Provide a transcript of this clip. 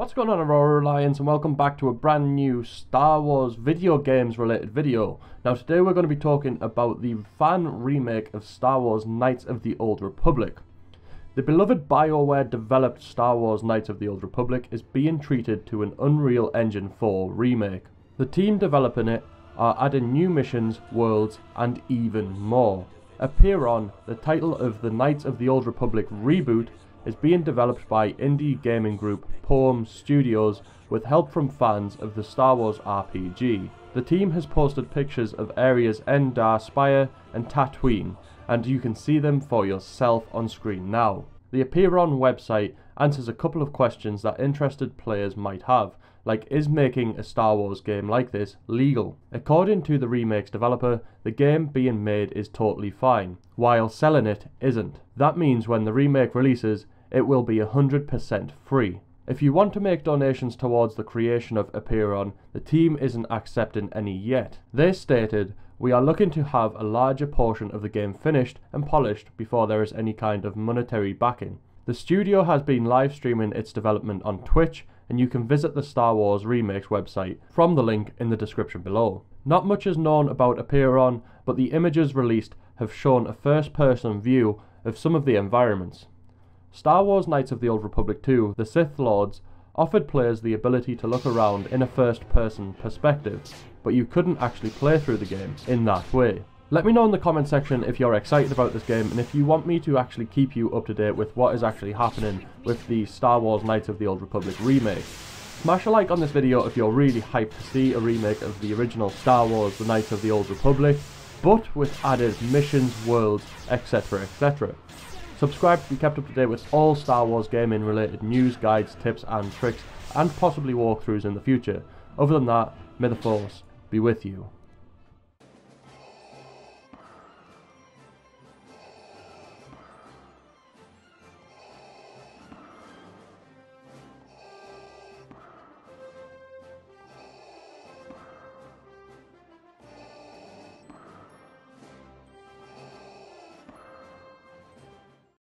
What's going on, Aurora Alliance, and welcome back to a brand new Star Wars video games related video. Now today we're going to be talking about the fan remake of Star Wars Knights of the Old Republic. The beloved Bioware developed Star Wars Knights of the Old Republic is being treated to an Unreal Engine 4 remake. The team developing it are adding new missions, worlds and even more. Apeiron, the title of the Knights of the Old Republic reboot, is being developed by indie gaming group Pom Studios with help from fans of the Star Wars RPG. The team has posted pictures of areas Endar Spire and Tatooine, and you can see them for yourself on screen now. The Apeiron website answers a couple of questions that interested players might have, like is making a Star Wars game like this legal? According to the remake's developer, the game being made is totally fine, while selling it isn't. That means when the remake releases, it will be 100% free. If you want to make donations towards the creation of Apeiron, the team isn't accepting any yet. They stated, "We are looking to have a larger portion of the game finished and polished before there is any kind of monetary backing." The studio has been live streaming its development on Twitch, and you can visit the Star Wars Remakes website from the link in the description below. Not much is known about Apeiron, but the images released have shown a first-person view of some of the environments. Star Wars Knights of the Old Republic 2, The Sith Lords, offered players the ability to look around in a first-person perspective, but you couldn't actually play through the game in that way. Let me know in the comment section if you're excited about this game and if you want me to actually keep you up to date with what is actually happening with the Star Wars Knights of the Old Republic remake. Smash a like on this video if you're really hyped to see a remake of the original Star Wars The Knights of the Old Republic, but with added missions, worlds, etc, etc. Subscribe to be kept up to date with all Star Wars gaming related news, guides, tips and tricks, and possibly walkthroughs in the future. Other than that, may the Force be with you.